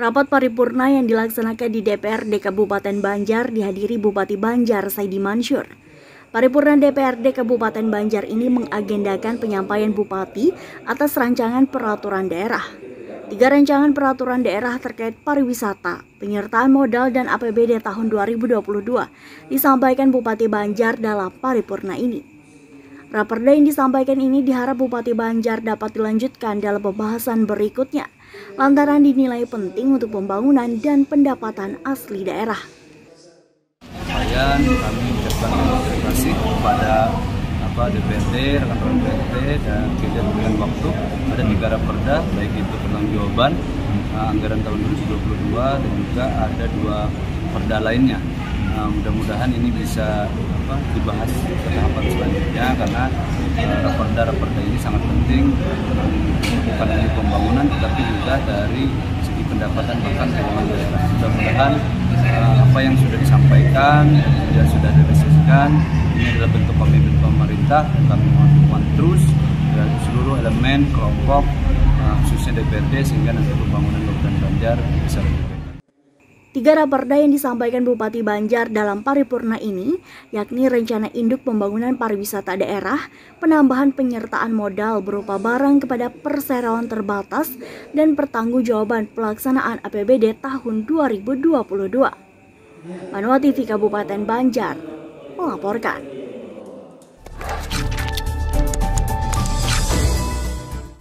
Rapat paripurna yang dilaksanakan di DPRD Kabupaten Banjar dihadiri Bupati Banjar Saidi Mansyur. Paripurna DPRD Kabupaten Banjar ini mengagendakan penyampaian Bupati atas rancangan peraturan daerah. 3 rancangan peraturan daerah terkait pariwisata, penyertaan modal dan APBD tahun 2022 disampaikan Bupati Banjar dalam paripurna ini. Raperda yang disampaikan ini diharap Bupati Banjar dapat dilanjutkan dalam pembahasan berikutnya, lantaran dinilai penting untuk pembangunan dan pendapatan asli daerah. Kami ucapkan terima kasih kepada DPRD, rekan-rekan DPRD, dan kita berikan waktu ada 3 raperda, baik itu pertanggungjawaban anggaran tahun 2022 dan juga ada 2 perda lainnya. Mudah-mudahan ini bisa dibahas di tahapan selanjutnya karena raperda ini sangat penting bukan hanya pembangunan tetapi juga dari segi pendapatan bahkan keuangan daerah. Mudah-mudahan apa yang sudah disampaikan dan sudah diresmikan ini adalah bentuk komitmen pemerintah tentang pembangunan terus dari seluruh elemen kelompok khususnya DPRD sehingga nanti pembangunan Kabupaten Banjar bisa berjalan. 3 raperda yang disampaikan Bupati Banjar dalam paripurna ini, yakni rencana induk pembangunan pariwisata daerah, penambahan penyertaan modal berupa barang kepada perseroan terbatas, dan pertanggungjawaban pelaksanaan APBD tahun 2022. Manwa TV Kabupaten Banjar melaporkan.